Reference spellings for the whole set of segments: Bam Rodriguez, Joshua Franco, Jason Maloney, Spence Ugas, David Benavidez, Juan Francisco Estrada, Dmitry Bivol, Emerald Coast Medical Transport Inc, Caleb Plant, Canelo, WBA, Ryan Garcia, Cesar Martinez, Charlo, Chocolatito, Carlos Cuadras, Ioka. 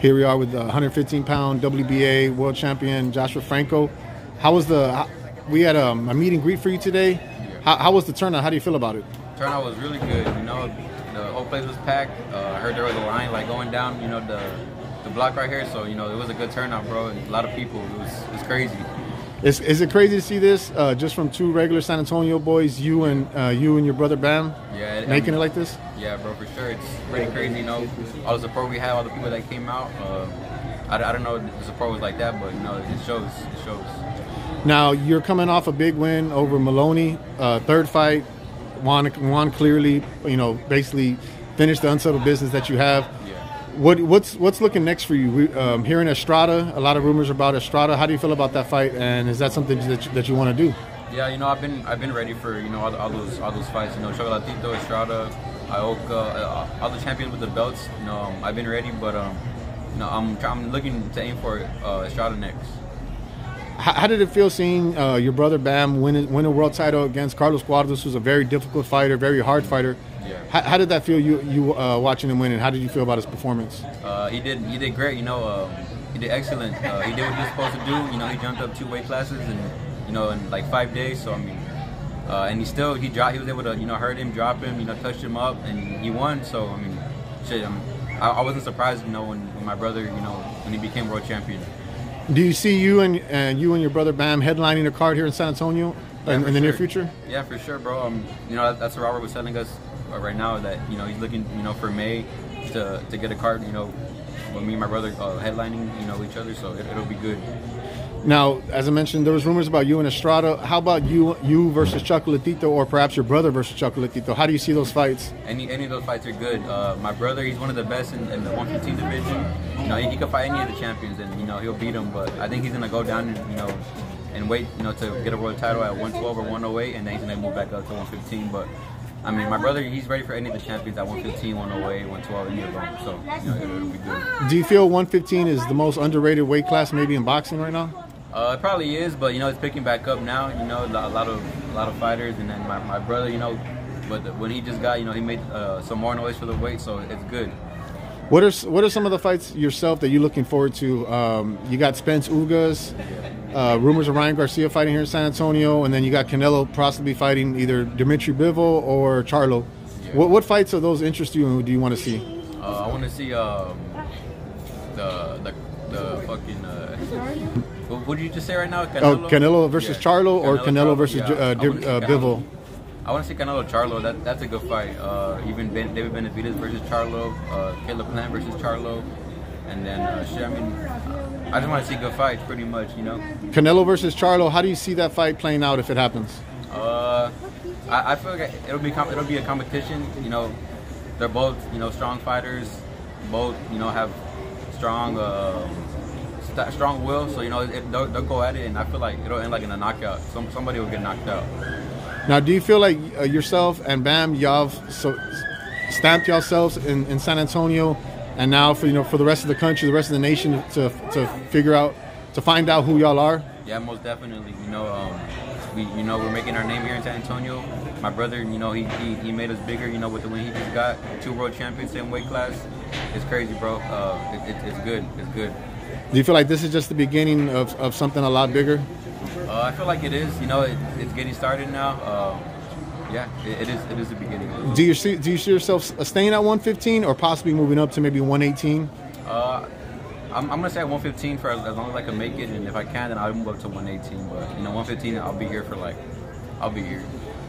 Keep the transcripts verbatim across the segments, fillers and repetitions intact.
Here we are with the one fifteen pound W B A world champion Joshua Franco. How was the? We had um, a meet and greet for you today. Yeah. How, how was the turnout? How do you feel about it? Turnout was really good. You know, the whole place was packed. Uh, I heard there was a line like going down, you know, the the block right here. So you know, it was a good turnout, bro. And a lot of people. It was it's crazy. Is is it crazy to see this uh, just from two regular San Antonio boys? You and uh, you and your brother Bam. Yeah, it, making it like this. Yeah, bro, for sure. It's pretty crazy, you know. All the support we had, all the people that came out. Uh, I, I don't know if the support was like that, but, you know, it shows. It shows. Now, you're coming off a big win over Maloney, uh, third fight. Juan, Juan clearly, you know, basically finished the unsettled business that you have. Yeah. What, what's, what's looking next for you? We, um, hearing Estrada, a lot of rumors about Estrada. How do you feel about that fight, and is that something that you, that you want to do? Yeah, you know, I've been I've been ready for, you know, all, all those all those fights. You know, Chocolatito, Estrada, Ioka, uh, all the champions with the belts. You know, um, I've been ready, but um, you know, I'm I'm looking to aim for uh, Estrada next. How, how did it feel seeing uh, your brother Bam win win a world title against Carlos Cuadras, who's a very difficult fighter, very hard fighter? Yeah. How, how did that feel? You you uh, watching him win, and how did you feel about his performance? Uh, he did he did great. You know, um, he did excellent. Uh, he did what he was supposed to do. You know, he jumped up two weight classes and. You know, in like five days. So I mean, uh, and he still he dropped. He was able to, you know, hurt him, drop him, you know, touch him up, and he won. So I mean, shit. I mean, I, I wasn't surprised, you know, when, when my brother, you know, when he became world champion. Do you see you and and you and your brother Bam headlining a card here in San Antonio yeah, in, in the sure. near future? Yeah, for sure, bro. Um, you know, that's what Robert was telling us right now, that you know he's looking, you know, for May to to get a card. You know, with me and my brother uh, headlining, you know, each other. So it, it'll be good. Now, as I mentioned, there was rumors about you and Estrada. How about you, you versus Chocolatito, or perhaps your brother versus Chocolatito? How do you see those fights? Any, any of those fights are good. Uh, my brother, he's one of the best in, in the one fifteen division. You know, he, he could fight any of the champions, and you know he'll beat him. But I think he's gonna go down and you know, and wait, you know, to get a world title at one twelve or one oh eight, and then he's gonna move back up to one fifteen. But I mean, my brother, he's ready for any of the champions at one fifteen, one oh eight, one twelve, any of them. So you know, it'll be good. Do you feel one fifteen is the most underrated weight class maybe in boxing right now? Uh, it probably is, but you know it's picking back up now. You know, a lot of a lot of fighters, and then my, my brother, you know, but when he just got, you know, he made uh, some more noise for the weight, so it's good. What are what are some of the fights yourself that you're looking forward to? Um, you got Spence Ugas, uh, rumors of Ryan Garcia fighting here in San Antonio, and then you got Canelo possibly fighting either Dmitry Bivol or Charlo. Yeah. What what fights of those interest you, and who do you want to see? Uh, I want to see um, the the the fucking. Uh, What did you just say right now? Canelo, oh, Canelo versus yeah. Charlo, or Canelo, Canelo Charlo, versus yeah. uh, uh, Bivol? I want to see Canelo Charlo. That, that's a good fight. Uh, even ben, David Benavidez versus Charlo, uh, Caleb Plant versus Charlo. And then, uh, shit, I mean, I just want to see good fights pretty much, you know? Canelo versus Charlo, how do you see that fight playing out if it happens? Uh, I, I feel like it'll be, it'll be a competition. You know, they're both, you know, strong fighters. Both, you know, have strong... Uh, strong will, so you know it, they'll, they'll go at it, and I feel like it'll end like in a knockout. Some somebody will get knocked out. Now, do you feel like uh, yourself and Bam, y'all so stamped yourselves in, in San Antonio, and now for you know for the rest of the country, the rest of the nation to to figure out to find out who y'all are? Yeah, most definitely. You know, um, we you know we're making our name here in San Antonio. My brother, you know, he he, he made us bigger. You know, with the win he just got, two world champions, same weight class. It's crazy, bro. Uh, it, it, it's good. It's good. Do you feel like this is just the beginning of, of something a lot bigger? Uh, I feel like it is. You know, it, it's getting started now. Uh, yeah, it, it is. It is the beginning. Do you see? Do you see yourself staying at one fifteen, or possibly moving up to maybe one eighteen? Uh, I'm, I'm gonna stay at one fifteen for as, as long as I can make it, and if I can, then I'll move up to one eighteen. But you know, one fifteen, I'll be here for like, I'll be here.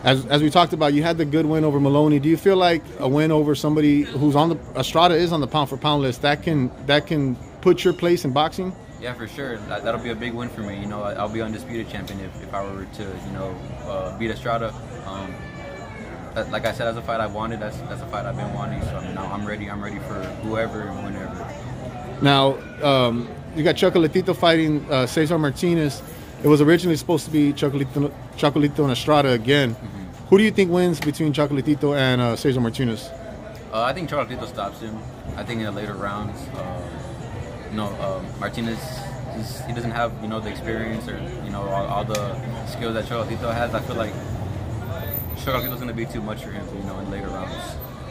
As, as we talked about, you had the good win over Maloney. Do you feel like a win over somebody who's on the Estrada is on the pound for pound list that can that can put your place in boxing? Yeah, for sure. That, that'll be a big win for me. You know, I'll be undisputed champion if, if I were to, you know, uh, beat Estrada. Um, that, like I said, that's a fight I wanted. That's that's a fight I've been wanting. So I mean, I'm ready. I'm ready for whoever and whenever. Now, um, you got Chocolatito fighting uh, Cesar Martinez. It was originally supposed to be Chocolatito, Chocolatito and Estrada again. Mm-hmm. Who do you think wins between Chocolatito and uh, Cesar Martinez? Uh, I think Chocolatito stops him. I think in the later rounds. Uh, You know, um, Martinez, he's, he doesn't have, you know, the experience or, you know, all, all the skills that Chocolatito has. I feel like Chocolatito's going to be too much for him, you know, in later rounds.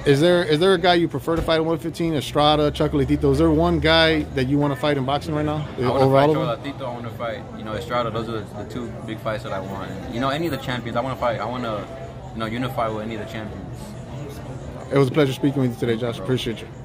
Is there is there a guy you prefer to fight at one fifteen? Estrada, Chocolatito. Is there one guy that you want to fight in boxing right now? I want to fight Chocolatito. I want to fight, you know, Estrada. Those are the two big fights that I want. You know, any of the champions. I want to fight. I want to, you know, unify with any of the champions. It was a pleasure speaking with you today, Josh. Appreciate you.